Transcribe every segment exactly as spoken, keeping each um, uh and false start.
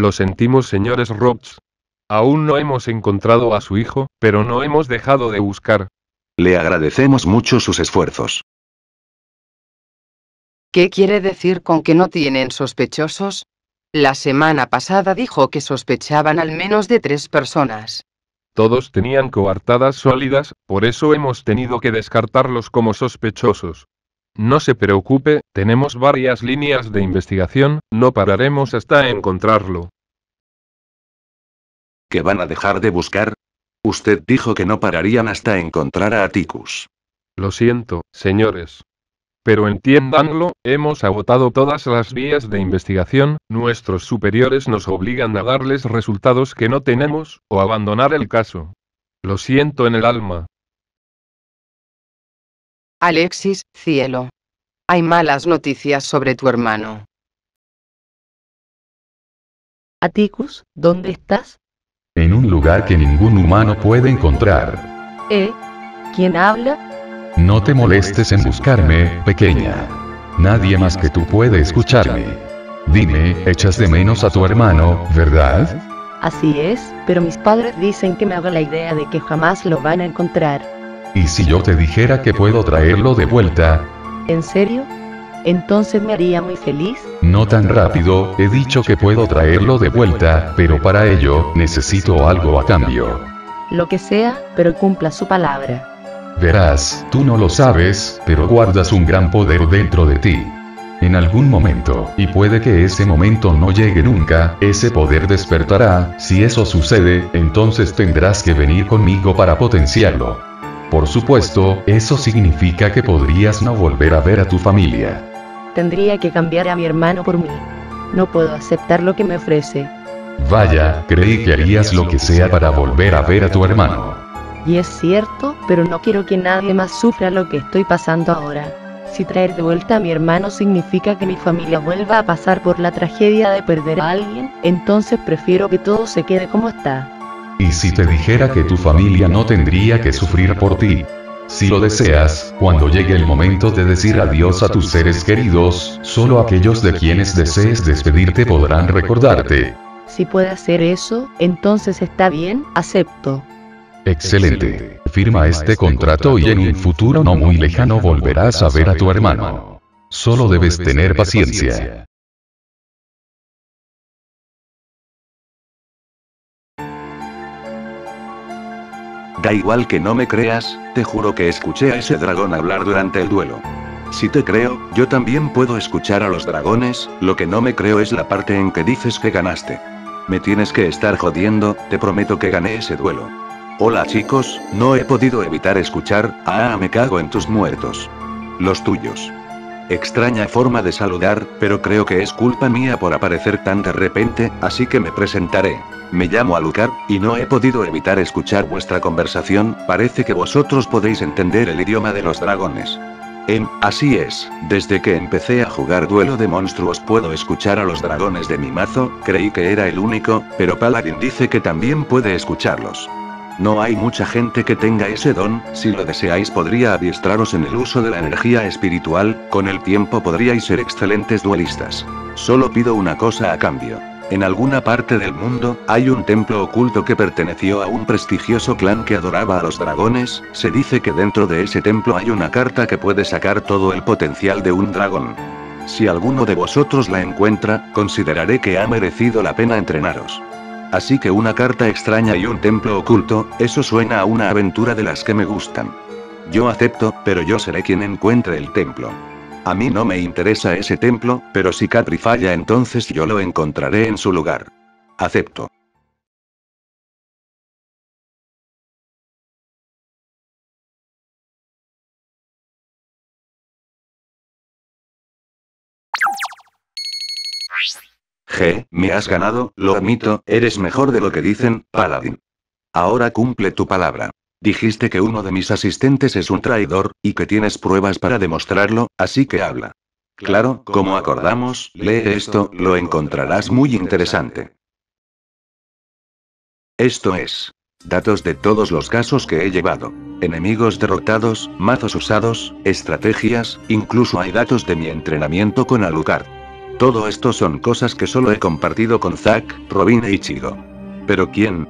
Lo sentimos, señores Robs. Aún no hemos encontrado a su hijo, pero no hemos dejado de buscar. Le agradecemos mucho sus esfuerzos. ¿Qué quiere decir con que no tienen sospechosos? La semana pasada dijo que sospechaban al menos de tres personas. Todos tenían coartadas sólidas, por eso hemos tenido que descartarlos como sospechosos. No se preocupe, tenemos varias líneas de investigación, no pararemos hasta encontrarlo. ¿Que van a dejar de buscar? Usted dijo que no pararían hasta encontrar a Atticus. Lo siento, señores. Pero entiéndanlo, hemos agotado todas las vías de investigación, nuestros superiores nos obligan a darles resultados que no tenemos, o abandonar el caso. Lo siento en el alma. Alexis, cielo. Hay malas noticias sobre tu hermano. Atticus, ¿dónde estás? En un lugar que ningún humano puede encontrar. ¿Eh? ¿Quién habla? No te molestes en buscarme, pequeña. Nadie más que tú puede escucharme. Dime, echas de menos a tu hermano, ¿verdad? Así es, pero mis padres dicen que me hago la idea de que jamás lo van a encontrar. ¿Y si yo te dijera que puedo traerlo de vuelta? ¿En serio? ¿Entonces me haría muy feliz? No tan rápido, he dicho que puedo traerlo de vuelta, pero para ello, necesito algo a cambio. Lo que sea, pero cumpla su palabra. Verás, tú no lo sabes, pero guardas un gran poder dentro de ti. En algún momento, y puede que ese momento no llegue nunca, ese poder despertará. Si eso sucede, entonces tendrás que venir conmigo para potenciarlo. Por supuesto, eso significa que podrías no volver a ver a tu familia. Tendría que cambiar a mi hermano por mí. No puedo aceptar lo que me ofrece. Vaya, creí que harías lo que sea para volver a ver a tu hermano. Y es cierto, pero no quiero que nadie más sufra lo que estoy pasando ahora. Si traer de vuelta a mi hermano significa que mi familia vuelva a pasar por la tragedia de perder a alguien, entonces prefiero que todo se quede como está. ¿Y si te dijera que tu familia no tendría que sufrir por ti? Si lo deseas, cuando llegue el momento de decir adiós a tus seres queridos, solo aquellos de quienes desees despedirte podrán recordarte. Si puede hacer eso, entonces está bien, acepto. Excelente. Firma este contrato y en un futuro no muy lejano volverás a ver a tu hermano. Solo debes tener paciencia. Da igual que no me creas, te juro que escuché a ese dragón hablar durante el duelo. Si te creo, yo también puedo escuchar a los dragones, lo que no me creo es la parte en que dices que ganaste. Me tienes que estar jodiendo, te prometo que gané ese duelo. Hola chicos, no he podido evitar escuchar, ah me cago en tus muertos. Los tuyos. Extraña forma de saludar, pero creo que es culpa mía por aparecer tan de repente, así que me presentaré. Me llamo Alucard, y no he podido evitar escuchar vuestra conversación, parece que vosotros podéis entender el idioma de los dragones. Em, así es, desde que empecé a jugar duelo de monstruos puedo escuchar a los dragones de mi mazo, creí que era el único, pero Paladin dice que también puede escucharlos. No hay mucha gente que tenga ese don, si lo deseáis podría adiestraros en el uso de la energía espiritual, con el tiempo podríais ser excelentes duelistas. Solo pido una cosa a cambio. En alguna parte del mundo, hay un templo oculto que perteneció a un prestigioso clan que adoraba a los dragones, se dice que dentro de ese templo hay una carta que puede sacar todo el potencial de un dragón. Si alguno de vosotros la encuentra, consideraré que ha merecido la pena entrenaros. Así que una carta extraña y un templo oculto, eso suena a una aventura de las que me gustan. Yo acepto, pero yo seré quien encuentre el templo. A mí no me interesa ese templo, pero si Capri falla entonces yo lo encontraré en su lugar. Acepto. G, me has ganado, lo admito, eres mejor de lo que dicen, Paladin. Ahora cumple tu palabra. Dijiste que uno de mis asistentes es un traidor, y que tienes pruebas para demostrarlo, así que habla. Claro, como acordamos, lee esto, lo encontrarás muy interesante. Esto es. Datos de todos los casos que he llevado. Enemigos derrotados, mazos usados, estrategias, incluso hay datos de mi entrenamiento con Alucard. Todo esto son cosas que solo he compartido con Zack, Robin e Ichigo. Pero ¿quién?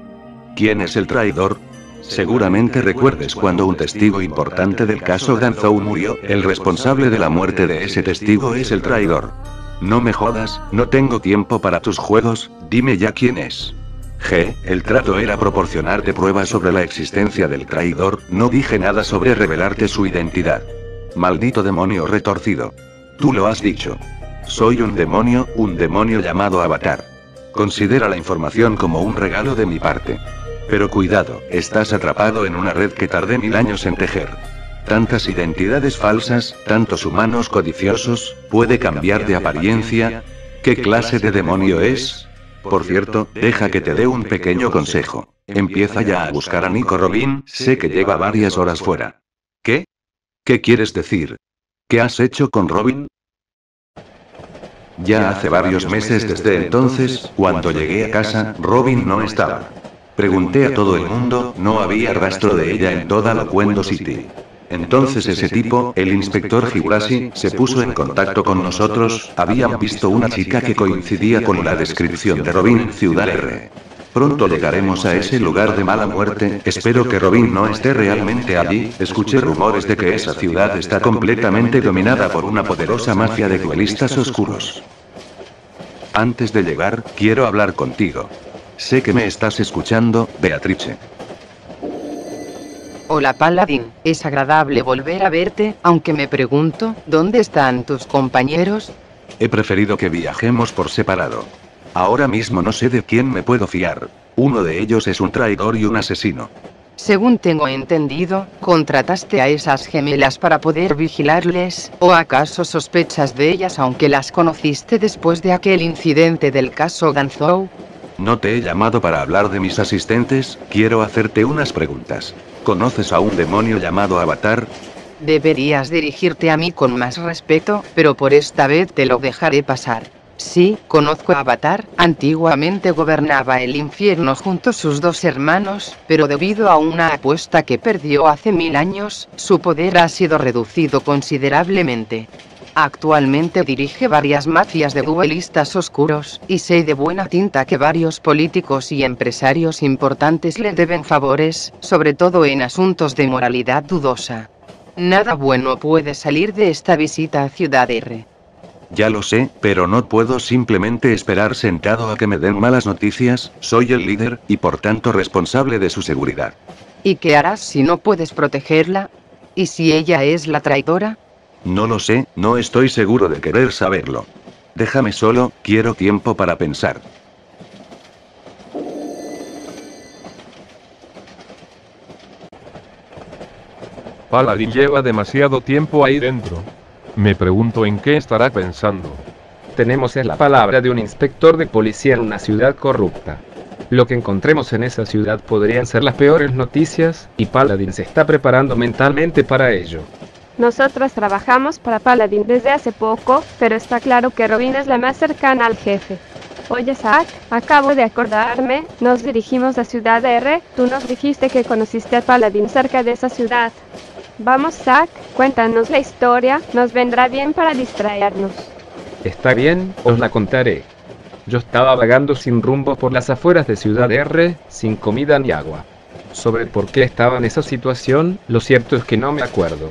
¿Quién es el traidor? Seguramente recuerdes cuando un testigo importante del caso Danzou murió, el responsable de la muerte de ese testigo es el traidor. No me jodas, no tengo tiempo para tus juegos, dime ya quién es. G, el trato era proporcionarte pruebas sobre la existencia del traidor, no dije nada sobre revelarte su identidad. Maldito demonio retorcido. Tú lo has dicho. Soy un demonio, un demonio llamado Avatar. Considera la información como un regalo de mi parte. Pero cuidado, estás atrapado en una red que tardé mil años en tejer. Tantas identidades falsas, tantos humanos codiciosos, puede cambiar de apariencia. ¿Qué clase de demonio es? Por cierto, deja que te dé un pequeño consejo. Empieza ya a buscar a Nico Robin, sé que lleva varias horas fuera. ¿Qué? ¿Qué quieres decir? ¿Qué has hecho con Robin? Ya hace varios meses desde entonces, cuando llegué a casa, Robin no estaba. Pregunté a todo el mundo, no había rastro de ella en toda Loquendo City. Entonces ese tipo, el inspector Gibrasi, se puso en contacto con nosotros, habían visto una chica que coincidía con la descripción de Robin en Ciudad R. Pronto llegaremos a ese lugar de mala muerte, espero que Robin no esté realmente allí, escuché rumores de que esa ciudad está completamente dominada por una poderosa mafia de duelistas oscuros. Antes de llegar, quiero hablar contigo. Sé que me estás escuchando, Beatrice. Hola Paladin, es agradable volver a verte, aunque me pregunto, ¿dónde están tus compañeros? He preferido que viajemos por separado. Ahora mismo no sé de quién me puedo fiar. Uno de ellos es un traidor y un asesino. Según tengo entendido, contrataste a esas gemelas para poder vigilarles, ¿o acaso sospechas de ellas aunque las conociste después de aquel incidente del caso Danzou? No te he llamado para hablar de mis asistentes, quiero hacerte unas preguntas. ¿Conoces a un demonio llamado Avatar? Deberías dirigirte a mí con más respeto, pero por esta vez te lo dejaré pasar. Sí, conozco a Avatar, antiguamente gobernaba el infierno junto a sus dos hermanos, pero debido a una apuesta que perdió hace mil años, su poder ha sido reducido considerablemente. Actualmente dirige varias mafias de duelistas oscuros, y sé de buena tinta que varios políticos y empresarios importantes le deben favores, sobre todo en asuntos de moralidad dudosa. Nada bueno puede salir de esta visita a Ciudad R. Ya lo sé, pero no puedo simplemente esperar sentado a que me den malas noticias, soy el líder, y por tanto responsable de su seguridad. ¿Y qué harás si no puedes protegerla? ¿Y si ella es la traidora? No lo sé, no estoy seguro de querer saberlo. Déjame solo, quiero tiempo para pensar. Paladin lleva demasiado tiempo ahí dentro. Me pregunto en qué estará pensando. Tenemos la palabra de un inspector de policía en una ciudad corrupta. Lo que encontremos en esa ciudad podrían ser las peores noticias, y Paladin se está preparando mentalmente para ello. Nosotras trabajamos para Paladin desde hace poco, pero está claro que Robin es la más cercana al jefe. Oye Zack, acabo de acordarme, nos dirigimos a Ciudad R, tú nos dijiste que conociste a Paladin cerca de esa ciudad. Vamos Zack, cuéntanos la historia, nos vendrá bien para distraernos. Está bien, os la contaré. Yo estaba vagando sin rumbo por las afueras de Ciudad R, sin comida ni agua. Sobre por qué estaba en esa situación, lo cierto es que no me acuerdo.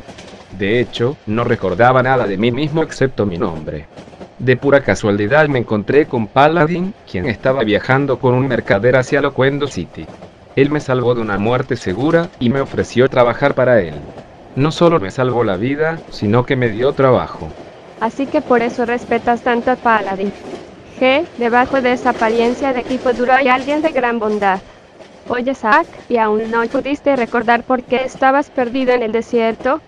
De hecho, no recordaba nada de mí mismo excepto mi nombre. De pura casualidad me encontré con Paladin, quien estaba viajando con un mercader hacia Loquendo City. Él me salvó de una muerte segura, y me ofreció trabajar para él. No solo me salvó la vida, sino que me dio trabajo. Así que por eso respetas tanto a Paladin. G, debajo de esa apariencia de equipo duro hay alguien de gran bondad. Oye Zack, ¿y aún no pudiste recordar por qué estabas perdido en el desierto?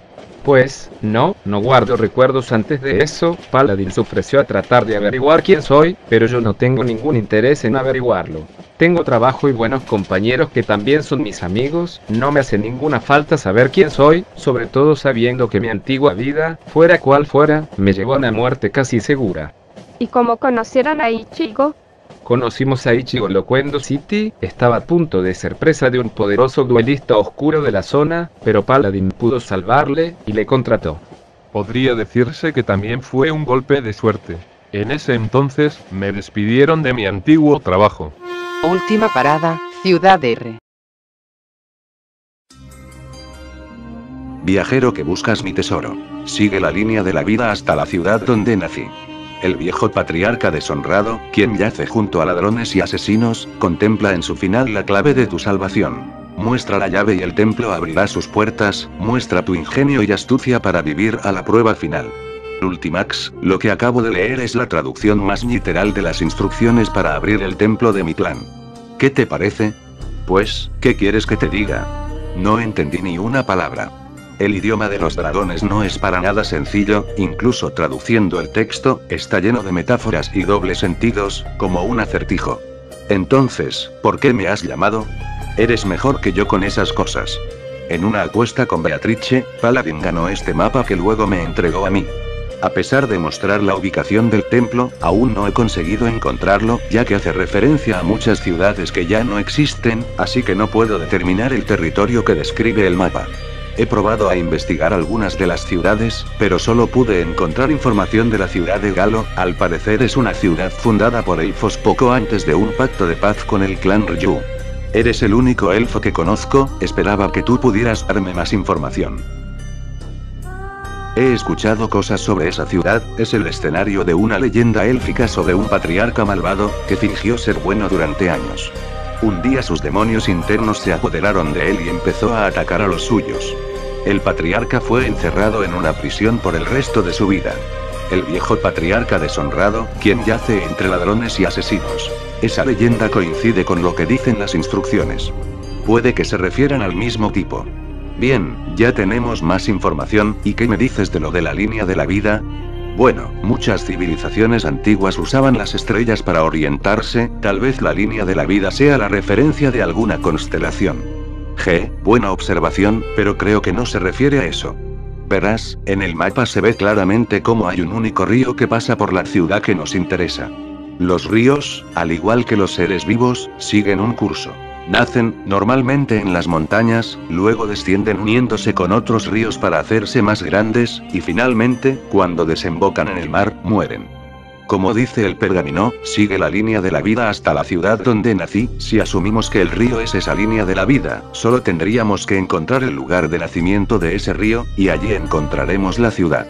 Pues, no, no guardo recuerdos antes de eso, Paladin se ofreció a tratar de averiguar quién soy, pero yo no tengo ningún interés en averiguarlo. Tengo trabajo y buenos compañeros que también son mis amigos, no me hace ninguna falta saber quién soy, sobre todo sabiendo que mi antigua vida, fuera cual fuera, me llevó a una muerte casi segura. ¿Y cómo conocieron a Ichigo? Conocimos a Ichigo en Loquendo City, estaba a punto de ser presa de un poderoso duelista oscuro de la zona, pero Paladin pudo salvarle, y le contrató. Podría decirse que también fue un golpe de suerte. En ese entonces, me despidieron de mi antiguo trabajo. Última parada, Ciudad R. Viajero que buscas mi tesoro. Sigue la línea de la vida hasta la ciudad donde nací. El viejo patriarca deshonrado, quien yace junto a ladrones y asesinos, contempla en su final la clave de tu salvación. Muestra la llave y el templo abrirá sus puertas, muestra tu ingenio y astucia para vivir a la prueba final. Ultimax, lo que acabo de leer es la traducción más literal de las instrucciones para abrir el templo de mi clan. ¿Qué te parece? Pues, ¿qué quieres que te diga? No entendí ni una palabra. El idioma de los dragones no es para nada sencillo, incluso traduciendo el texto, está lleno de metáforas y dobles sentidos, como un acertijo. Entonces, ¿por qué me has llamado? Eres mejor que yo con esas cosas. En una apuesta con Beatrice, Paladin ganó este mapa que luego me entregó a mí. A pesar de mostrar la ubicación del templo, aún no he conseguido encontrarlo, ya que hace referencia a muchas ciudades que ya no existen, así que no puedo determinar el territorio que describe el mapa. He probado a investigar algunas de las ciudades, pero solo pude encontrar información de la ciudad de Galo, al parecer es una ciudad fundada por elfos poco antes de un pacto de paz con el clan Ryu. Eres el único elfo que conozco, esperaba que tú pudieras darme más información. He escuchado cosas sobre esa ciudad, es el escenario de una leyenda élfica sobre un patriarca malvado, que fingió ser bueno durante años. Un día sus demonios internos se apoderaron de él y empezó a atacar a los suyos. El patriarca fue encerrado en una prisión por el resto de su vida. El viejo patriarca deshonrado, quien yace entre ladrones y asesinos. Esa leyenda coincide con lo que dicen las instrucciones. Puede que se refieran al mismo tipo. Bien, ya tenemos más información, ¿y qué me dices de lo de la línea de la vida? Bueno, muchas civilizaciones antiguas usaban las estrellas para orientarse, tal vez la línea de la vida sea la referencia de alguna constelación. G, buena observación, pero creo que no se refiere a eso. Verás, en el mapa se ve claramente cómo hay un único río que pasa por la ciudad que nos interesa. Los ríos, al igual que los seres vivos, siguen un curso. Nacen, normalmente en las montañas, luego descienden uniéndose con otros ríos para hacerse más grandes, y finalmente, cuando desembocan en el mar, mueren. Como dice el pergamino, sigue la línea de la vida hasta la ciudad donde nací, si asumimos que el río es esa línea de la vida, solo tendríamos que encontrar el lugar de nacimiento de ese río, y allí encontraremos la ciudad.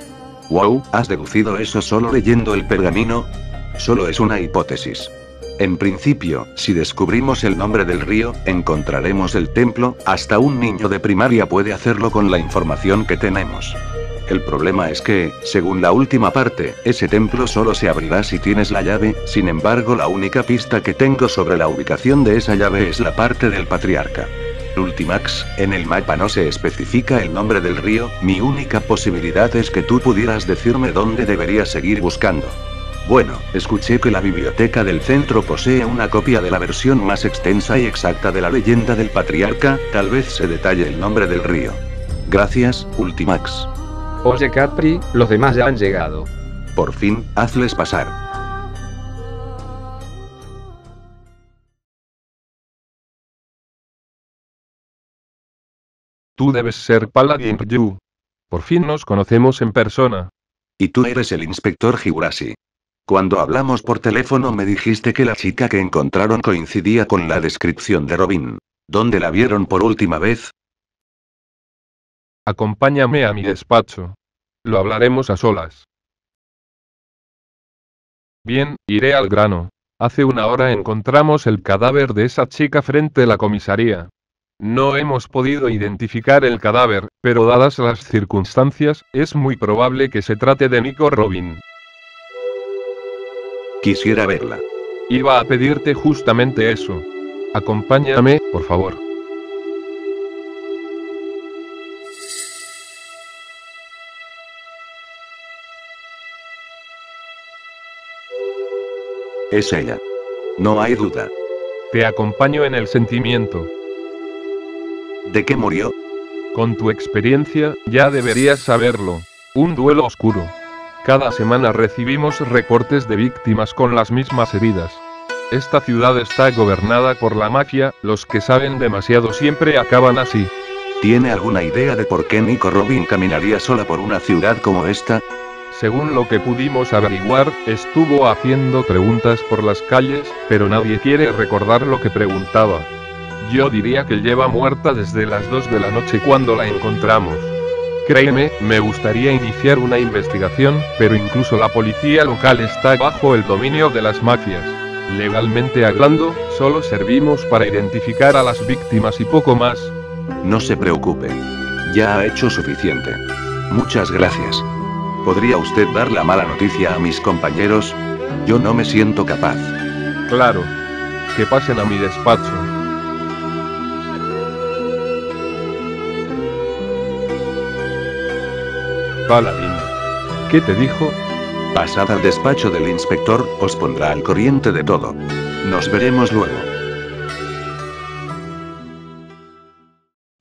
Wow, ¿has deducido eso solo leyendo el pergamino? Solo es una hipótesis. En principio, si descubrimos el nombre del río, encontraremos el templo, hasta un niño de primaria puede hacerlo con la información que tenemos. El problema es que, según la última parte, ese templo solo se abrirá si tienes la llave, sin embargo la única pista que tengo sobre la ubicación de esa llave es la parte del patriarca. Ultimax, en el mapa no se especifica el nombre del río, mi única posibilidad es que tú pudieras decirme dónde debería seguir buscando. Bueno, escuché que la biblioteca del centro posee una copia de la versión más extensa y exacta de la leyenda del patriarca, tal vez se detalle el nombre del río. Gracias, Ultimax. Oye Capri, los demás ya han llegado. Por fin, hazles pasar. Tú debes ser Paladin Ryu. Por fin nos conocemos en persona. Y tú eres el Inspector Higurashi. Cuando hablamos por teléfono me dijiste que la chica que encontraron coincidía con la descripción de Robin. ¿Dónde la vieron por última vez? Acompáñame a mi despacho. Lo hablaremos a solas. Bien, iré al grano. Hace una hora encontramos el cadáver de esa chica frente a la comisaría. No hemos podido identificar el cadáver, pero dadas las circunstancias, es muy probable que se trate de Nico Robin. Quisiera verla. Iba a pedirte justamente eso. Acompáñame, por favor. Es ella. No hay duda. Te acompaño en el sentimiento. ¿De qué murió? Con tu experiencia, ya deberías saberlo. Un duelo oscuro. Cada semana recibimos reportes de víctimas con las mismas heridas. Esta ciudad está gobernada por la mafia, los que saben demasiado siempre acaban así. ¿Tiene alguna idea de por qué Nico Robin caminaría sola por una ciudad como esta? Según lo que pudimos averiguar, estuvo haciendo preguntas por las calles, pero nadie quiere recordar lo que preguntaba. Yo diría que lleva muerta desde las dos de la noche cuando la encontramos. Créeme, me gustaría iniciar una investigación, pero incluso la policía local está bajo el dominio de las mafias. Legalmente hablando, solo servimos para identificar a las víctimas y poco más. No se preocupe. Ya ha hecho suficiente. Muchas gracias. ¿Podría usted dar la mala noticia a mis compañeros? Yo no me siento capaz. Claro. Que pasen a mi despacho. Paladin, ¿qué te dijo? Pasad al despacho del inspector, os pondrá al corriente de todo. Nos veremos luego.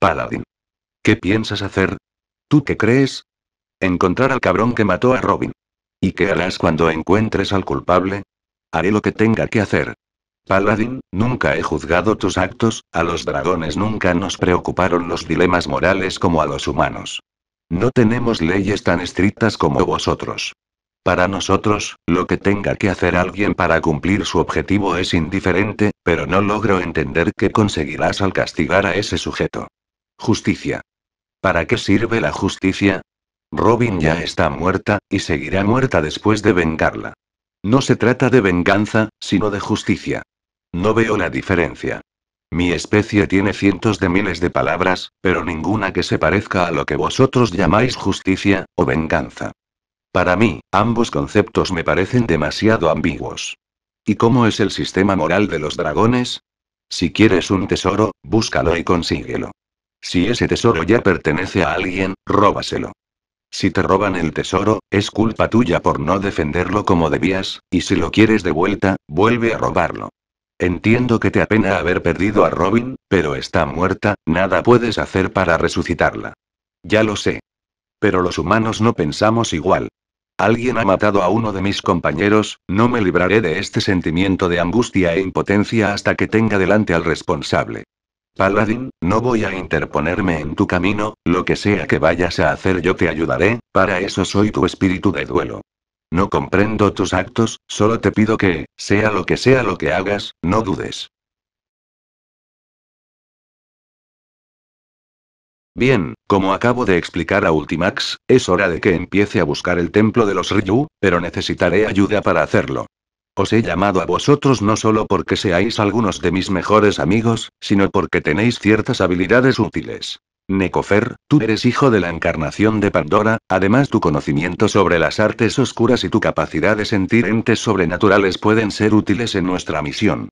Paladin, ¿qué piensas hacer? ¿Tú qué crees? Encontrar al cabrón que mató a Robin. ¿Y qué harás cuando encuentres al culpable? Haré lo que tenga que hacer. Paladin, nunca he juzgado tus actos, a los dragones nunca nos preocuparon los dilemas morales como a los humanos. No tenemos leyes tan estrictas como vosotros. Para nosotros, lo que tenga que hacer alguien para cumplir su objetivo es indiferente, pero no logro entender qué conseguirás al castigar a ese sujeto. Justicia. ¿Para qué sirve la justicia? Robin ya está muerta, y seguirá muerta después de vengarla. No se trata de venganza, sino de justicia. No veo la diferencia. Mi especie tiene cientos de miles de palabras, pero ninguna que se parezca a lo que vosotros llamáis justicia, o venganza. Para mí, ambos conceptos me parecen demasiado ambiguos. ¿Y cómo es el sistema moral de los dragones? Si quieres un tesoro, búscalo y consíguelo. Si ese tesoro ya pertenece a alguien, róbaselo. Si te roban el tesoro, es culpa tuya por no defenderlo como debías, y si lo quieres de vuelta, vuelve a robarlo. Entiendo que te apena haber perdido a Robin, pero está muerta, nada puedes hacer para resucitarla. Ya lo sé. Pero los humanos no pensamos igual. Alguien ha matado a uno de mis compañeros, no me libraré de este sentimiento de angustia e impotencia hasta que tenga delante al responsable. Paladin, no voy a interponerme en tu camino, lo que sea que vayas a hacer yo te ayudaré, para eso soy tu espíritu de duelo. No comprendo tus actos, solo te pido que, sea lo que sea lo que hagas, no dudes. Bien, como acabo de explicar a Ultimax, es hora de que empiece a buscar el templo de los Ryu, pero necesitaré ayuda para hacerlo. Os he llamado a vosotros no solo porque seáis algunos de mis mejores amigos, sino porque tenéis ciertas habilidades útiles. Necofer, tú eres hijo de la encarnación de Pandora, además tu conocimiento sobre las artes oscuras y tu capacidad de sentir entes sobrenaturales pueden ser útiles en nuestra misión.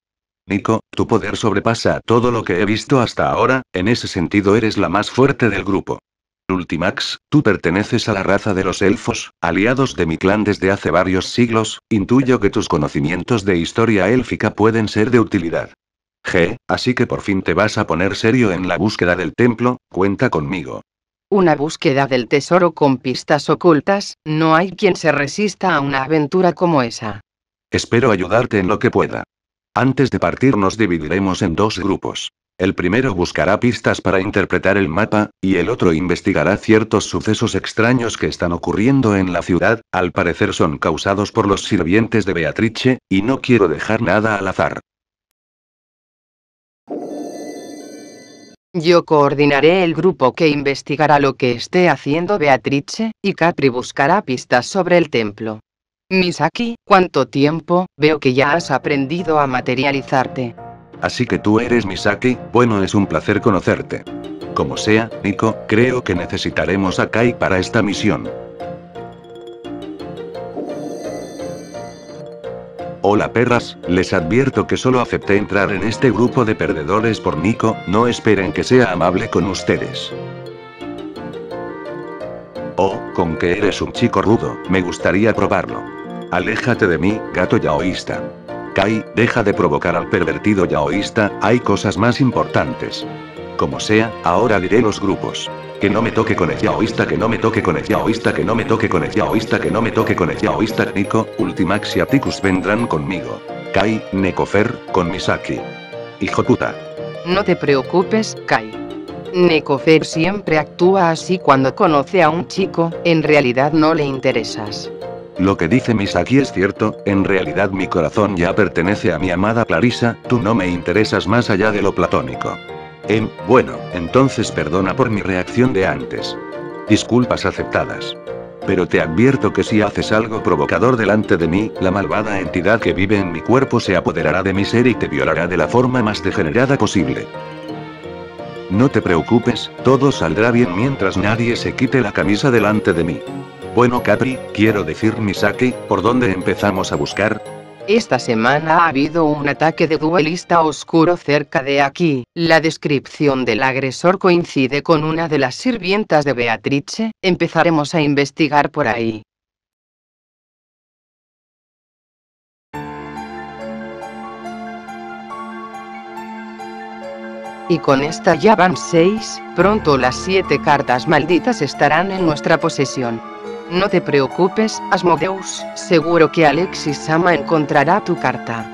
Nico, tu poder sobrepasa todo lo que he visto hasta ahora, en ese sentido eres la más fuerte del grupo. Ultimax, tú perteneces a la raza de los elfos, aliados de mi clan desde hace varios siglos, intuyo que tus conocimientos de historia élfica pueden ser de utilidad. G, así que por fin te vas a poner serio en la búsqueda del templo, cuenta conmigo. Una búsqueda del tesoro con pistas ocultas, no hay quien se resista a una aventura como esa. Espero ayudarte en lo que pueda. Antes de partir nos dividiremos en dos grupos. El primero buscará pistas para interpretar el mapa, y el otro investigará ciertos sucesos extraños que están ocurriendo en la ciudad, al parecer son causados por los sirvientes de Beatrice, y no quiero dejar nada al azar. Yo coordinaré el grupo que investigará lo que esté haciendo Beatrice, y Capri buscará pistas sobre el templo. Misaki, ¿cuánto tiempo? Veo que ya has aprendido a materializarte. Así que tú eres Misaki, bueno es un placer conocerte. Como sea, Nico, creo que necesitaremos a Kai para esta misión. Hola perras, les advierto que solo acepté entrar en este grupo de perdedores por Nico, no esperen que sea amable con ustedes. Oh, con que eres un chico rudo, me gustaría probarlo. Aléjate de mí, gato yaoísta. Kai, deja de provocar al pervertido yaoísta, hay cosas más importantes. Como sea, ahora diré los grupos. Que no me toque con el yaoísta, que no me toque con el yaoísta, que no me toque con el yaoísta, que no me toque con el yaoísta. Nico, Ultimax y Atticus vendrán conmigo. Kai, Necofer, con Misaki. Hijo puta. No te preocupes, Kai. Necofer siempre actúa así cuando conoce a un chico, en realidad no le interesas. Lo que dice Misaki es cierto, en realidad mi corazón ya pertenece a mi amada Clarissa, tú no me interesas más allá de lo platónico. Em, bueno, entonces perdona por mi reacción de antes. Disculpas aceptadas. Pero te advierto que si haces algo provocador delante de mí, la malvada entidad que vive en mi cuerpo se apoderará de mi ser y te violará de la forma más degenerada posible. No te preocupes, todo saldrá bien mientras nadie se quite la camisa delante de mí. Bueno Capri, quiero decir Misaki, ¿por dónde empezamos a buscar? Esta semana ha habido un ataque de duelista oscuro cerca de aquí. La descripción del agresor coincide con una de las sirvientas de Beatrice, empezaremos a investigar por ahí. Y con esta ya van seis, pronto las siete cartas malditas estarán en nuestra posesión. No te preocupes, Asmodeus, seguro que Alexis Sama encontrará tu carta.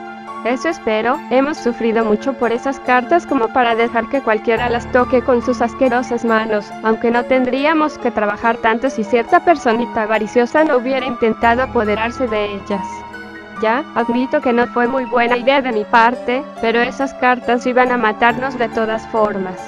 Eso espero, hemos sufrido mucho por esas cartas como para dejar que cualquiera las toque con sus asquerosas manos, aunque no tendríamos que trabajar tanto si cierta personita avariciosa no hubiera intentado apoderarse de ellas. Ya, admito que no fue muy buena idea de mi parte, pero esas cartas iban a matarnos de todas formas.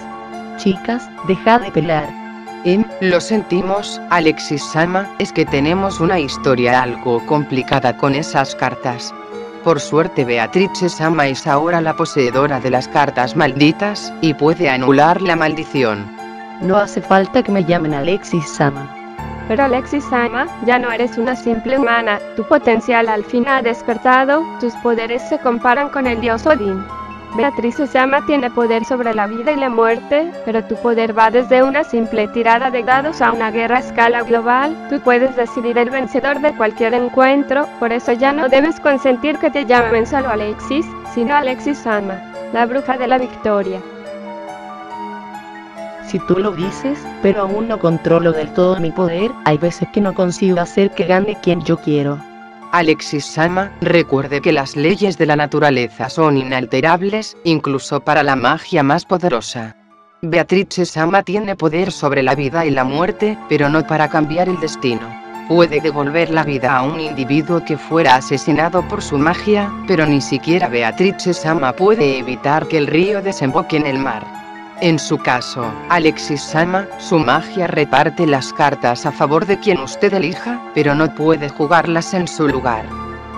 Chicas, dejad de pelear. Em, lo sentimos, Alexis Sama, es que tenemos una historia algo complicada con esas cartas. Por suerte Beatrice Sama es ahora la poseedora de las cartas malditas, y puede anular la maldición. No hace falta que me llamen Alexis Sama. Pero Alexis Sama, ya no eres una simple humana, tu potencial al fin ha despertado, tus poderes se comparan con el dios Odín. Beatrice Sama tiene poder sobre la vida y la muerte, pero tu poder va desde una simple tirada de dados a una guerra a escala global, tú puedes decidir el vencedor de cualquier encuentro, por eso ya no debes consentir que te llamen solo Alexis, sino Alexis Sama, la bruja de la victoria. Si tú lo dices, pero aún no controlo del todo mi poder, hay veces que no consigo hacer que gane quien yo quiero. Alexis Sama, recuerde que las leyes de la naturaleza son inalterables, incluso para la magia más poderosa. Beatrice Sama tiene poder sobre la vida y la muerte, pero no para cambiar el destino. Puede devolver la vida a un individuo que fuera asesinado por su magia, pero ni siquiera Beatrice Sama puede evitar que el río desemboque en el mar. En su caso, Alexis Sama, su magia reparte las cartas a favor de quien usted elija, pero no puede jugarlas en su lugar.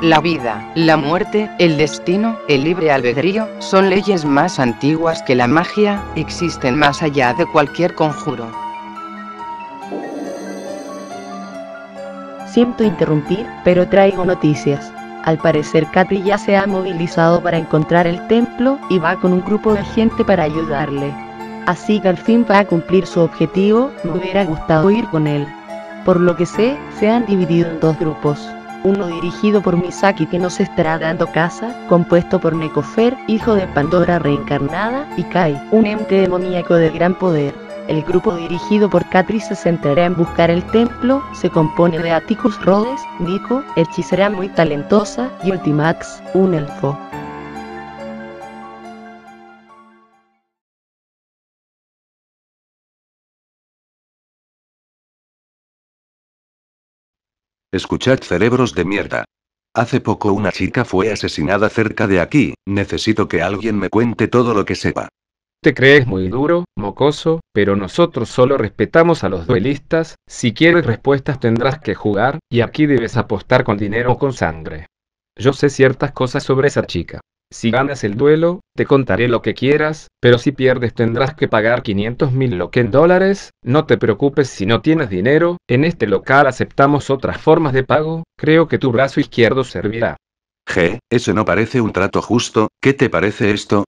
La vida, la muerte, el destino, el libre albedrío, son leyes más antiguas que la magia, existen más allá de cualquier conjuro. Siento interrumpir, pero traigo noticias. Al parecer Capri ya se ha movilizado para encontrar el templo, y va con un grupo de gente para ayudarle. Así que al fin va a cumplir su objetivo, me hubiera gustado ir con él. Por lo que sé, se han dividido en dos grupos. Uno dirigido por Misaki que nos estará dando caza, compuesto por Necofer, hijo de Pandora reencarnada, y Kai, un ente demoníaco de gran poder. El grupo dirigido por Capri se centrará en buscar el templo, se compone de Atticus Rhodes, Nico, hechicera muy talentosa, y Ultimax, un elfo. Escuchad cerebros de mierda. Hace poco una chica fue asesinada cerca de aquí, necesito que alguien me cuente todo lo que sepa. Te crees muy duro, mocoso, pero nosotros solo respetamos a los duelistas, si quieres respuestas tendrás que jugar, y aquí debes apostar con dinero o con sangre. Yo sé ciertas cosas sobre esa chica. Si ganas el duelo, te contaré lo que quieras, pero si pierdes tendrás que pagar quinientos mil Loquendo dólares, no te preocupes si no tienes dinero, en este local aceptamos otras formas de pago, creo que tu brazo izquierdo servirá. Je, eso no parece un trato justo, ¿qué te parece esto?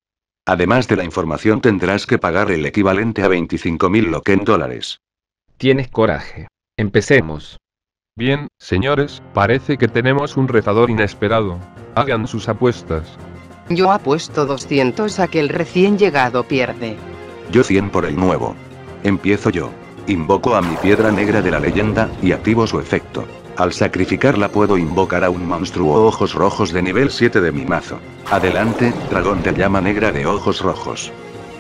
Además de la información tendrás que pagar el equivalente a veinticinco mil Loquendo dólares. Tienes coraje. Empecemos. Bien, señores, parece que tenemos un retador inesperado. Hagan sus apuestas. Yo apuesto doscientos a que el recién llegado pierde. Yo cien por el nuevo. Empiezo yo. Invoco a mi piedra negra de la leyenda, y activo su efecto. Al sacrificarla puedo invocar a un monstruo ojos rojos de nivel siete de mi mazo. Adelante, dragón de llama negra de ojos rojos.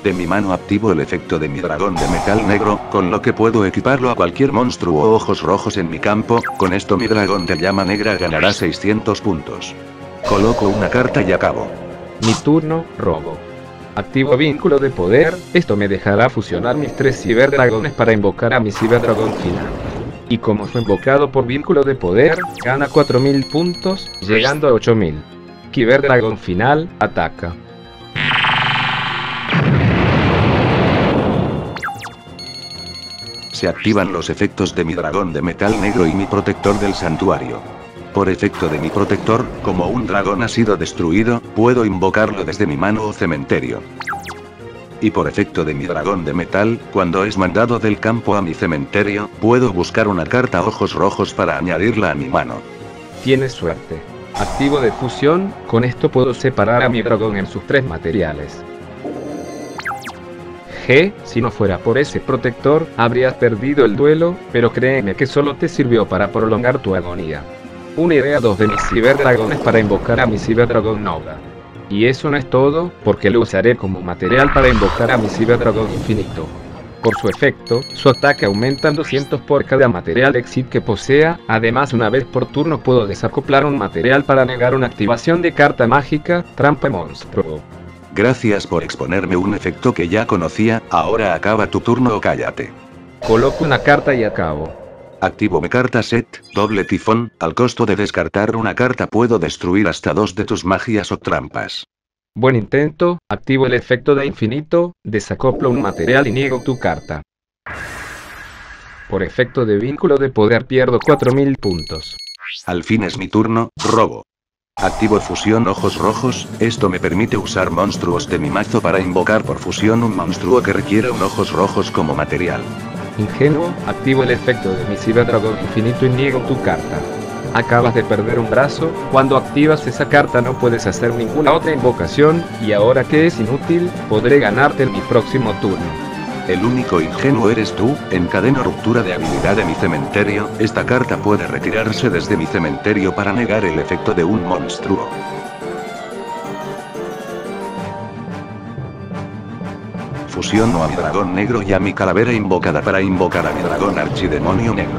De mi mano activo el efecto de mi dragón de metal negro, con lo que puedo equiparlo a cualquier monstruo o ojos rojos en mi campo. Con esto mi dragón de llama negra ganará seiscientos puntos. Coloco una carta y acabo. Mi turno, robo. Activo vínculo de poder, esto me dejará fusionar mis tres ciberdragones para invocar a mi ciberdragón final. Y como fue invocado por vínculo de poder, gana cuatro mil puntos, llegando a ocho mil. Ciberdragón final, ataca. Se activan los efectos de mi dragón de metal negro y mi protector del santuario. Por efecto de mi protector, como un dragón ha sido destruido, puedo invocarlo desde mi mano o cementerio. Y por efecto de mi dragón de metal, cuando es mandado del campo a mi cementerio, puedo buscar una carta ojos rojos para añadirla a mi mano. Tienes suerte. Activo de fusión, con esto puedo separar a mi dragón en sus tres materiales. G, si no fuera por ese protector, habrías perdido el duelo, pero créeme que solo te sirvió para prolongar tu agonía. Uniré a dos de mis ciberdragones para invocar a mi ciberdragón Nova. Y eso no es todo, porque lo usaré como material para invocar a mi ciberdragón Infinito. Por su efecto, su ataque aumenta en doscientos por cada material exit que posea, además una vez por turno puedo desacoplar un material para negar una activación de carta mágica, trampa monstruo. Gracias por exponerme un efecto que ya conocía, ahora acaba tu turno o cállate. Coloco una carta y acabo. Activo mi carta set, doble tifón, al costo de descartar una carta puedo destruir hasta dos de tus magias o trampas. Buen intento, activo el efecto de infinito, desacoplo un material y niego tu carta. Por efecto de vínculo de poder pierdo cuatro mil puntos. Al fin es mi turno, robo. Activo fusión ojos rojos, esto me permite usar monstruos de mi mazo para invocar por fusión un monstruo que requiera un ojos rojos como material. Ingenuo, activo el efecto de mi ciberdragón infinito y niego tu carta. Acabas de perder un brazo, cuando activas esa carta no puedes hacer ninguna otra invocación, y ahora que es inútil, podré ganarte en mi próximo turno. El único ingenuo eres tú, encadeno ruptura de habilidad de mi cementerio, esta carta puede retirarse desde mi cementerio para negar el efecto de un monstruo. Fusiono a mi dragón negro y a mi calavera invocada para invocar a mi dragón archidemonio negro.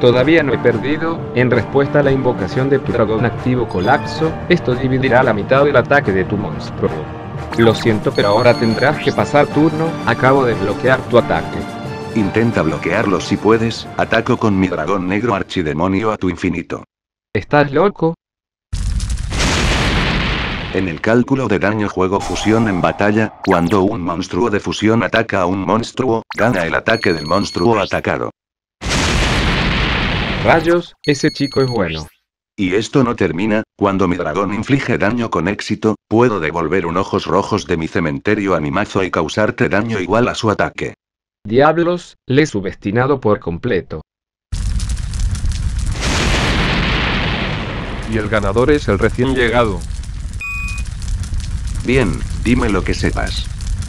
Todavía no he perdido, en respuesta a la invocación de tu dragón activo colapso, esto dividirá la mitad del ataque de tu monstruo. Lo siento pero ahora tendrás que pasar turno, acabo de bloquear tu ataque. Intenta bloquearlo si puedes, ataco con mi dragón negro archidemonio a tu infinito. ¿Estás loco? En el cálculo de daño juego fusión en batalla, cuando un monstruo de fusión ataca a un monstruo, gana el ataque del monstruo atacado. Rayos, ese chico es bueno. Y esto no termina, cuando mi dragón inflige daño con éxito, puedo devolver un ojos rojos de mi cementerio a mi mazo y causarte daño igual a su ataque. Diablos, le he subestimado por completo. Y el ganador es el recién llegado. Bien, dime lo que sepas.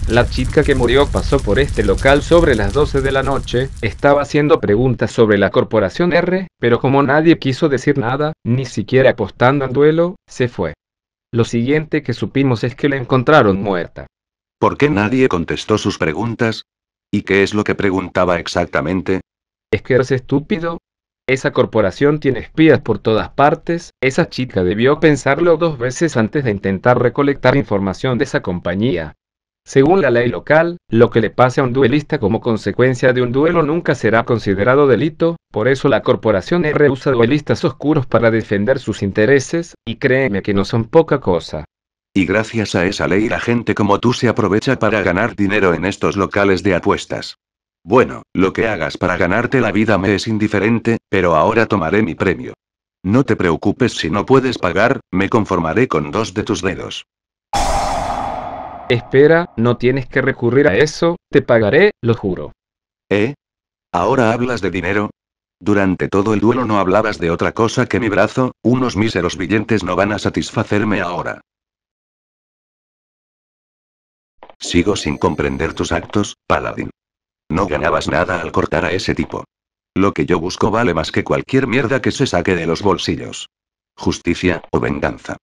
La chica que murió pasó por este local sobre las doce de la noche, estaba haciendo preguntas sobre la Corporación R, pero como nadie quiso decir nada, ni siquiera apostando en duelo, se fue. Lo siguiente que supimos es que la encontraron muerta. ¿Por qué nadie contestó sus preguntas? ¿Y qué es lo que preguntaba exactamente? ¿Es que eres estúpido? Esa corporación tiene espías por todas partes, esa chica debió pensarlo dos veces antes de intentar recolectar información de esa compañía. Según la ley local, lo que le pase a un duelista como consecuencia de un duelo nunca será considerado delito, por eso la Corporación R usa duelistas oscuros para defender sus intereses, y créeme que no son poca cosa. Y gracias a esa ley la gente como tú se aprovecha para ganar dinero en estos locales de apuestas. Bueno, lo que hagas para ganarte la vida me es indiferente, pero ahora tomaré mi premio. No te preocupes si no puedes pagar, me conformaré con dos de tus dedos. Espera, no tienes que recurrir a eso, te pagaré, lo juro. ¿Eh? ¿Ahora hablas de dinero? Durante todo el duelo no hablabas de otra cosa que mi brazo, unos míseros billetes no van a satisfacerme ahora. Sigo sin comprender tus actos, Paladin. No ganabas nada al cortar a ese tipo. Lo que yo busco vale más que cualquier mierda que se saque de los bolsillos. Justicia o venganza.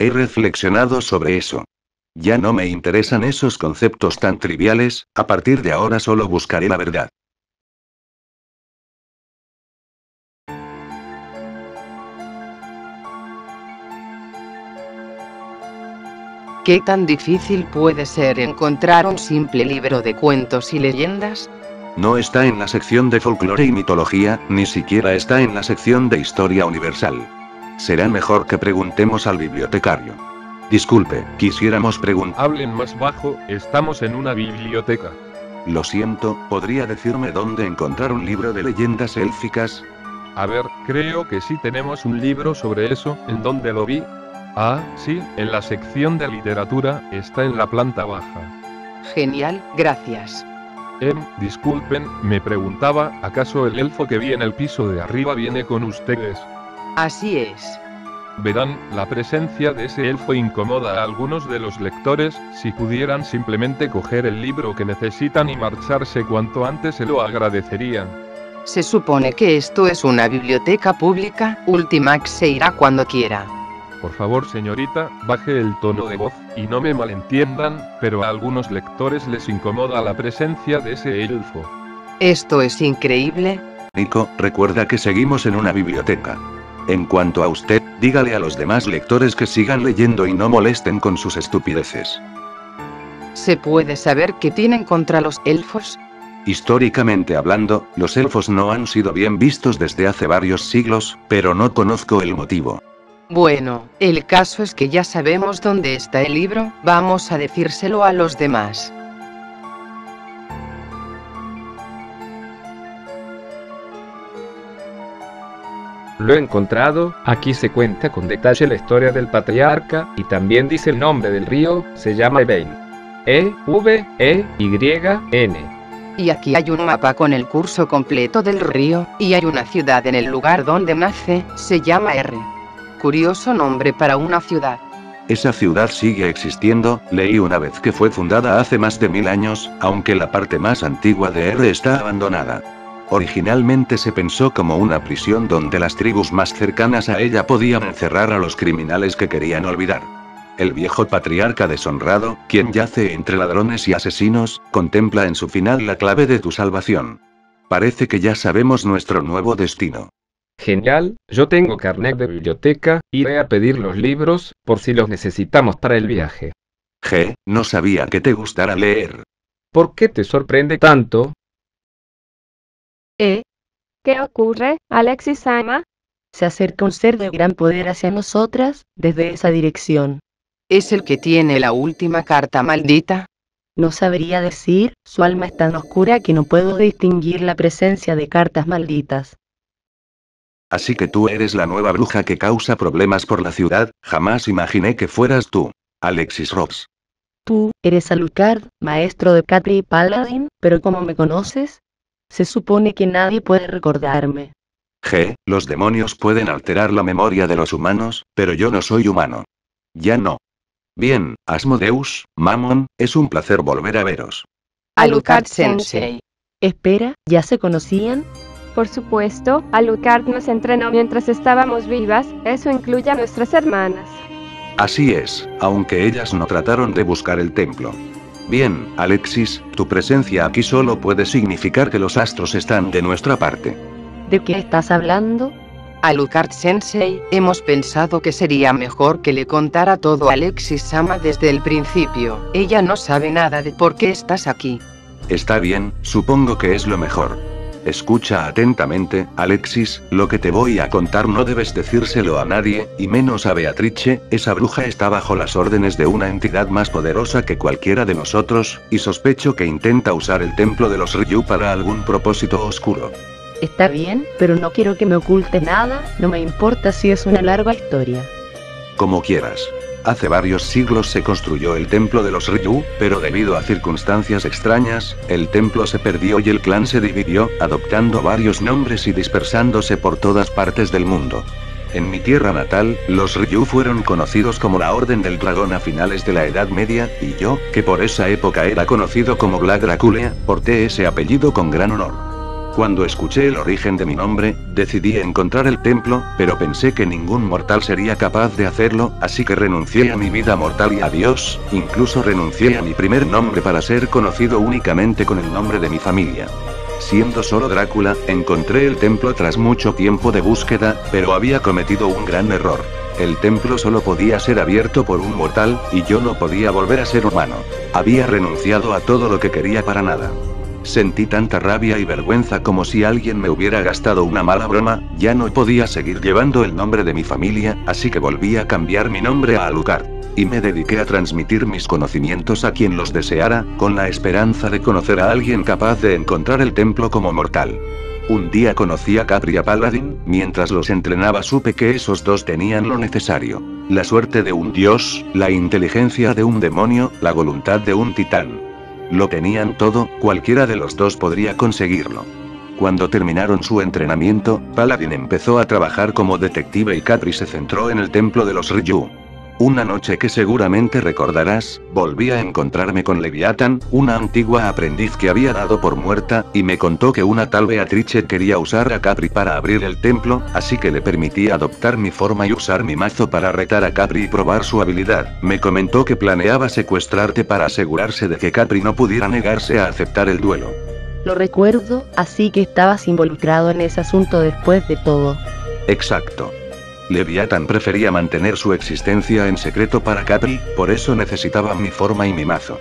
He reflexionado sobre eso. Ya no me interesan esos conceptos tan triviales, a partir de ahora solo buscaré la verdad. ¿Qué tan difícil puede ser encontrar un simple libro de cuentos y leyendas? No está en la sección de folclore y mitología, ni siquiera está en la sección de historia universal. Será mejor que preguntemos al bibliotecario. Disculpe, quisiéramos preguntar... Hablen más bajo, estamos en una biblioteca. Lo siento, ¿podría decirme dónde encontrar un libro de leyendas élficas? A ver, creo que sí tenemos un libro sobre eso, ¿en dónde lo vi? Ah, sí, en la sección de literatura, está en la planta baja. Genial, gracias. Em, disculpen, me preguntaba, ¿acaso el elfo que vi en el piso de arriba viene con ustedes? Así es. Verán, la presencia de ese elfo incomoda a algunos de los lectores, si pudieran simplemente coger el libro que necesitan y marcharse cuanto antes se lo agradecerían. Se supone que esto es una biblioteca pública, Ultimax se irá cuando quiera. Por favor señorita, baje el tono de voz, y no me malentiendan, pero a algunos lectores les incomoda la presencia de ese elfo. Esto es increíble. Nico, recuerda que seguimos en una biblioteca. En cuanto a usted, dígale a los demás lectores que sigan leyendo y no molesten con sus estupideces. ¿Se puede saber qué tienen contra los elfos? Históricamente hablando, los elfos no han sido bien vistos desde hace varios siglos, pero no conozco el motivo. Bueno, el caso es que ya sabemos dónde está el libro, vamos a decírselo a los demás. Lo he encontrado, aquí se cuenta con detalle la historia del patriarca, y también dice el nombre del río, se llama Even. E V E Y N. Y aquí hay un mapa con el curso completo del río, y hay una ciudad en el lugar donde nace, se llama R. Curioso nombre para una ciudad. Esa ciudad sigue existiendo, leí una vez que fue fundada hace más de mil años, aunque la parte más antigua de R está abandonada. Originalmente se pensó como una prisión donde las tribus más cercanas a ella podían encerrar a los criminales que querían olvidar. El viejo patriarca deshonrado, quien yace entre ladrones y asesinos, contempla en su final la clave de tu salvación. Parece que ya sabemos nuestro nuevo destino. Genial, yo tengo carnet de biblioteca, iré a pedir los libros, por si los necesitamos para el viaje. Je, no sabía que te gustara leer. ¿Por qué te sorprende tanto? ¿Eh? ¿Qué ocurre, Alexis Sama? Se acerca un ser de gran poder hacia nosotras, desde esa dirección. ¿Es el que tiene la última carta maldita? No sabría decir, su alma es tan oscura que no puedo distinguir la presencia de cartas malditas. Así que tú eres la nueva bruja que causa problemas por la ciudad, jamás imaginé que fueras tú, Alexis Ross. Tú, eres Alucard, maestro de Capri y Paladin, pero ¿cómo me conoces? Se supone que nadie puede recordarme. Je, los demonios pueden alterar la memoria de los humanos, pero yo no soy humano. Ya no. Bien, Asmodeus, Mammon, es un placer volver a veros. Alucard Sensei. Espera, ¿ya se conocían? Por supuesto, Alucard nos entrenó mientras estábamos vivas, eso incluye a nuestras hermanas. Así es, aunque ellas no trataron de buscar el templo. Bien, Alexis, tu presencia aquí solo puede significar que los astros están de nuestra parte. ¿De qué estás hablando? Alucard Sensei, hemos pensado que sería mejor que le contara todo a Alexis Sama desde el principio, ella no sabe nada de por qué estás aquí. Está bien, supongo que es lo mejor. Escucha atentamente, Alexis, lo que te voy a contar no debes decírselo a nadie, y menos a Beatrice, esa bruja está bajo las órdenes de una entidad más poderosa que cualquiera de nosotros, y sospecho que intenta usar el templo de los Ryu para algún propósito oscuro. Está bien, pero no quiero que me oculte nada, no me importa si es una larga historia. Como quieras. Hace varios siglos se construyó el templo de los Ryu, pero debido a circunstancias extrañas, el templo se perdió y el clan se dividió, adoptando varios nombres y dispersándose por todas partes del mundo. En mi tierra natal, los Ryu fueron conocidos como la Orden del Dragón a finales de la Edad Media, y yo, que por esa época era conocido como Vlad Dracula, porté ese apellido con gran honor. Cuando escuché el origen de mi nombre, decidí encontrar el templo, pero pensé que ningún mortal sería capaz de hacerlo, así que renuncié a mi vida mortal y a Dios, incluso renuncié a mi primer nombre para ser conocido únicamente con el nombre de mi familia. Siendo solo Drácula, encontré el templo tras mucho tiempo de búsqueda, pero había cometido un gran error. El templo solo podía ser abierto por un mortal, y yo no podía volver a ser humano. Había renunciado a todo lo que quería para nada. Sentí tanta rabia y vergüenza como si alguien me hubiera gastado una mala broma, ya no podía seguir llevando el nombre de mi familia, así que volví a cambiar mi nombre a Alucard. Y me dediqué a transmitir mis conocimientos a quien los deseara, con la esperanza de conocer a alguien capaz de encontrar el templo como mortal. Un día conocí a Capri y a Paladin, mientras los entrenaba supe que esos dos tenían lo necesario. La suerte de un dios, la inteligencia de un demonio, la voluntad de un titán. Lo tenían todo, cualquiera de los dos podría conseguirlo. Cuando terminaron su entrenamiento, Paladin empezó a trabajar como detective y Capri se centró en el templo de los Ryu. Una noche que seguramente recordarás, volví a encontrarme con Leviathan, una antigua aprendiz que había dado por muerta, y me contó que una tal Beatrice quería usar a Capri para abrir el templo, así que le permití adoptar mi forma y usar mi mazo para retar a Capri y probar su habilidad. Me comentó que planeaba secuestrarte para asegurarse de que Capri no pudiera negarse a aceptar el duelo. Lo recuerdo, así que estabas involucrado en ese asunto después de todo. Exacto. Leviathan prefería mantener su existencia en secreto para Capri, por eso necesitaba mi forma y mi mazo.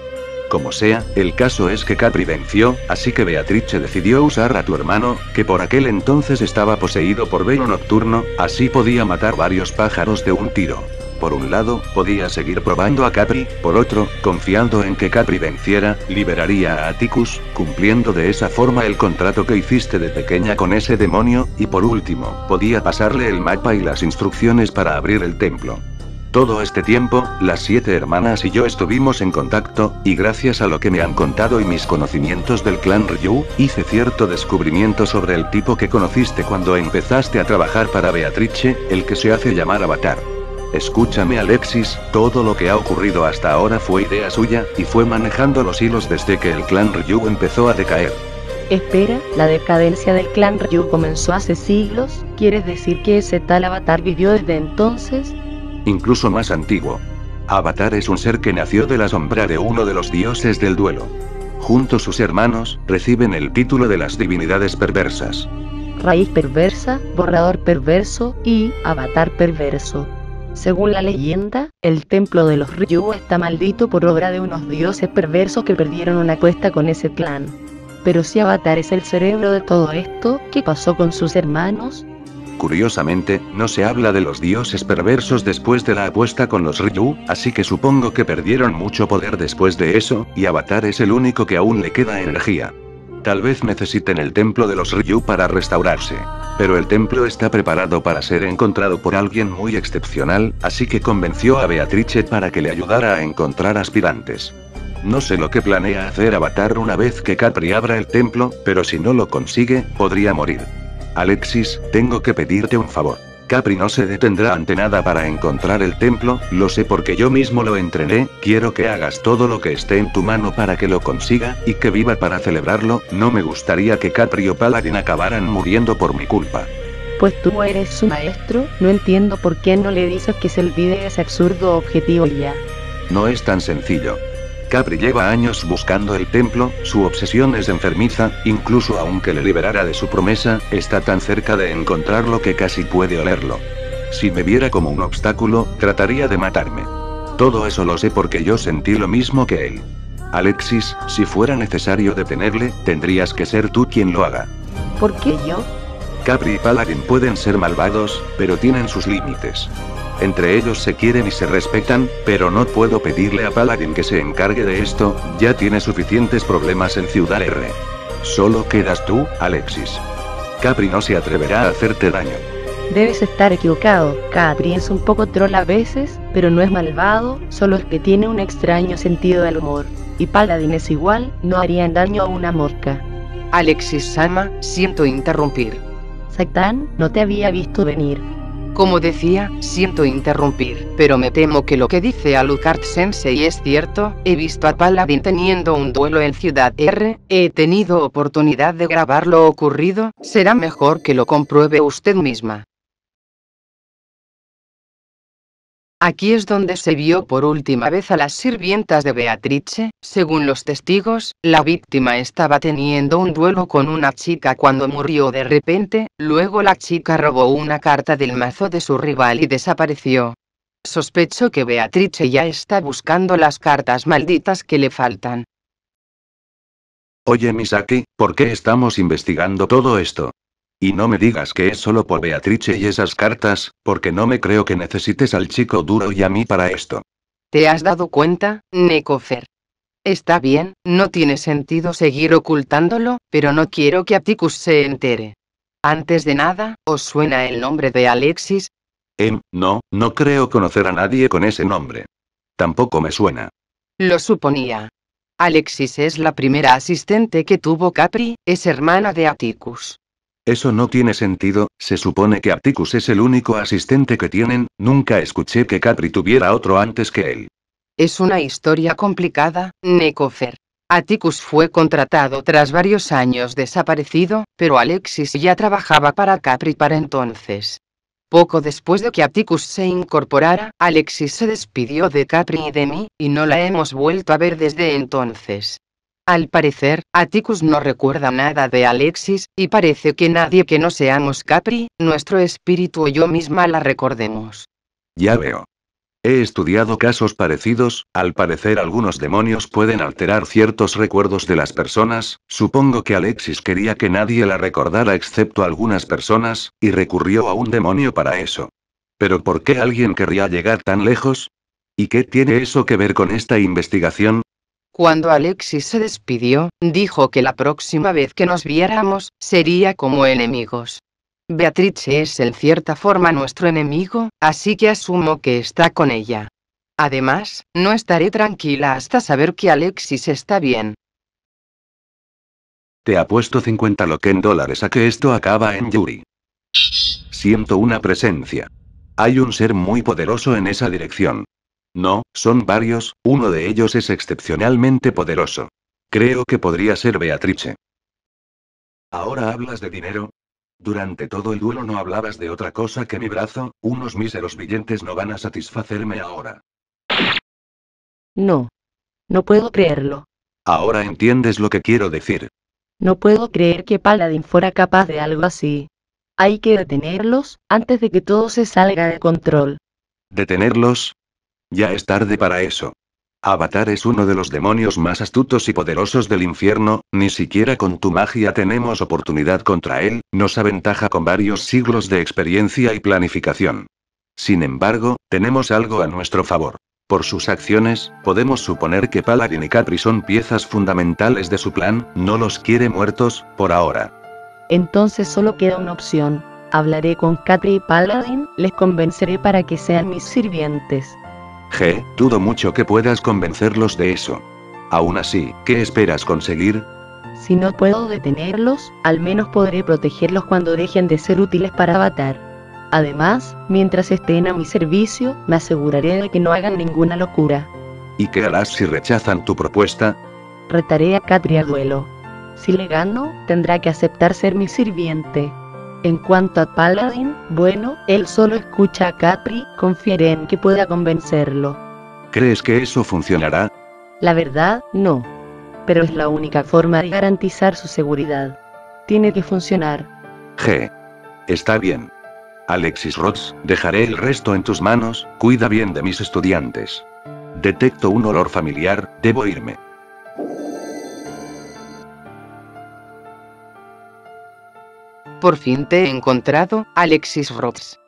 Como sea, el caso es que Capri venció, así que Beatrice decidió usar a tu hermano, que por aquel entonces estaba poseído por velo nocturno, así podía matar varios pájaros de un tiro. Por un lado, podía seguir probando a Capri, por otro, confiando en que Capri venciera, liberaría a Atticus, cumpliendo de esa forma el contrato que hiciste de pequeña con ese demonio, y por último, podía pasarle el mapa y las instrucciones para abrir el templo. Todo este tiempo, las siete hermanas y yo estuvimos en contacto, y gracias a lo que me han contado y mis conocimientos del clan Ryu, hice cierto descubrimiento sobre el tipo que conociste cuando empezaste a trabajar para Beatrice, el que se hace llamar Avatar. Escúchame Alexis, todo lo que ha ocurrido hasta ahora fue idea suya, y fue manejando los hilos desde que el clan Ryu empezó a decaer. Espera, la decadencia del clan Ryu comenzó hace siglos, ¿quieres decir que ese tal Avatar vivió desde entonces? Incluso más antiguo. Avatar es un ser que nació de la sombra de uno de los dioses del duelo. Junto a sus hermanos, reciben el título de las divinidades perversas. Raíz perversa, borrador perverso y avatar perverso. Según la leyenda, el templo de los Ryu está maldito por obra de unos dioses perversos que perdieron una apuesta con ese clan. Pero si Avatar es el cerebro de todo esto, ¿qué pasó con sus hermanos? Curiosamente, no se habla de los dioses perversos después de la apuesta con los Ryu, así que supongo que perdieron mucho poder después de eso, y Avatar es el único que aún le queda energía. Tal vez necesiten el templo de los Ryu para restaurarse. Pero el templo está preparado para ser encontrado por alguien muy excepcional, así que convenció a Beatrice para que le ayudara a encontrar aspirantes. No sé lo que planea hacer Avatar una vez que Capri abra el templo, pero si no lo consigue, podría morir. Alexis, tengo que pedirte un favor. Capri no se detendrá ante nada para encontrar el templo, lo sé porque yo mismo lo entrené, quiero que hagas todo lo que esté en tu mano para que lo consiga, y que viva para celebrarlo, no me gustaría que Capri o Paladin acabaran muriendo por mi culpa. Pues tú eres su maestro, no entiendo por qué no le dices que se olvide ese absurdo objetivo y ya. No es tan sencillo. Capri lleva años buscando el templo, su obsesión es enfermiza, incluso aunque le liberara de su promesa, está tan cerca de encontrarlo que casi puede olerlo. Si me viera como un obstáculo, trataría de matarme. Todo eso lo sé porque yo sentí lo mismo que él. Alexis, si fuera necesario detenerle, tendrías que ser tú quien lo haga. ¿Por qué yo? Capri y Paladin pueden ser malvados, pero tienen sus límites. Entre ellos se quieren y se respetan, pero no puedo pedirle a Paladin que se encargue de esto, ya tiene suficientes problemas en Ciudad R. Solo quedas tú, Alexis. Capri no se atreverá a hacerte daño. Debes estar equivocado, Capri es un poco troll a veces, pero no es malvado, solo es que tiene un extraño sentido del humor. Y Paladin es igual, no harían daño a una mosca. Alexis Sama, siento interrumpir. Zack, no te había visto venir. Como decía, siento interrumpir, pero me temo que lo que dice Alucard Sensei es cierto. He visto a Paladin teniendo un duelo en Ciudad R, he tenido oportunidad de grabar lo ocurrido, será mejor que lo compruebe usted misma. Aquí es donde se vio por última vez a las sirvientas de Beatrice. Según los testigos, la víctima estaba teniendo un duelo con una chica cuando murió de repente, luego la chica robó una carta del mazo de su rival y desapareció. Sospecho que Beatrice ya está buscando las cartas malditas que le faltan. Oye Misaki, ¿por qué estamos investigando todo esto? Y no me digas que es solo por Beatrice y esas cartas, porque no me creo que necesites al chico duro y a mí para esto. ¿Te has dado cuenta, Necofer? Está bien, no tiene sentido seguir ocultándolo, pero no quiero que Atticus se entere. Antes de nada, ¿os suena el nombre de Alexis? Em, no, no creo conocer a nadie con ese nombre. Tampoco me suena. Lo suponía. Alexis es la primera asistente que tuvo Capri, es hermana de Atticus. Eso no tiene sentido, se supone que Atticus es el único asistente que tienen, nunca escuché que Capri tuviera otro antes que él. Es una historia complicada, Necofer. Atticus fue contratado tras varios años desaparecido, pero Alexis ya trabajaba para Capri para entonces. Poco después de que Atticus se incorporara, Alexis se despidió de Capri y de mí, y no la hemos vuelto a ver desde entonces. Al parecer, Atticus no recuerda nada de Alexis, y parece que nadie que no seamos Capri, nuestro espíritu o yo misma la recordemos. Ya veo. He estudiado casos parecidos, al parecer algunos demonios pueden alterar ciertos recuerdos de las personas, supongo que Alexis quería que nadie la recordara excepto algunas personas, y recurrió a un demonio para eso. ¿Pero por qué alguien querría llegar tan lejos? ¿Y qué tiene eso que ver con esta investigación? Cuando Alexis se despidió, dijo que la próxima vez que nos viéramos, sería como enemigos. Beatrice es en cierta forma nuestro enemigo, así que asumo que está con ella. Además, no estaré tranquila hasta saber que Alexis está bien. Te apuesto cincuenta loquen dólares a que esto acaba en Yuri. Siento una presencia. Hay un ser muy poderoso en esa dirección. No, son varios, uno de ellos es excepcionalmente poderoso. Creo que podría ser Beatrice. ¿Ahora hablas de dinero? Durante todo el duelo no hablabas de otra cosa que mi brazo, unos míseros billetes no van a satisfacerme ahora. No. No puedo creerlo. Ahora entiendes lo que quiero decir. No puedo creer que Paladin fuera capaz de algo así. Hay que detenerlos, antes de que todo se salga de control. ¿Detenerlos? Ya es tarde para eso. Avatar es uno de los demonios más astutos y poderosos del infierno, ni siquiera con tu magia tenemos oportunidad contra él, nos aventaja con varios siglos de experiencia y planificación. Sin embargo, tenemos algo a nuestro favor. Por sus acciones, podemos suponer que Paladin y Capri son piezas fundamentales de su plan, no los quiere muertos, por ahora. Entonces solo queda una opción. Hablaré con Capri y Paladin, les convenceré para que sean mis sirvientes. G, dudo mucho que puedas convencerlos de eso. Aún así, ¿qué esperas conseguir? Si no puedo detenerlos, al menos podré protegerlos cuando dejen de ser útiles para Avatar. Además, mientras estén a mi servicio, me aseguraré de que no hagan ninguna locura. ¿Y qué harás si rechazan tu propuesta? Retaré a Capri a duelo. Si le gano, tendrá que aceptar ser mi sirviente. En cuanto a Paladin, bueno, él solo escucha a Capri, confiaré en que pueda convencerlo. ¿Crees que eso funcionará? La verdad, no. Pero es la única forma de garantizar su seguridad. Tiene que funcionar. G. Está bien. Alexis Ross, dejaré el resto en tus manos, cuida bien de mis estudiantes. Detecto un olor familiar, debo irme. Por fin te he encontrado, Alexis Ross.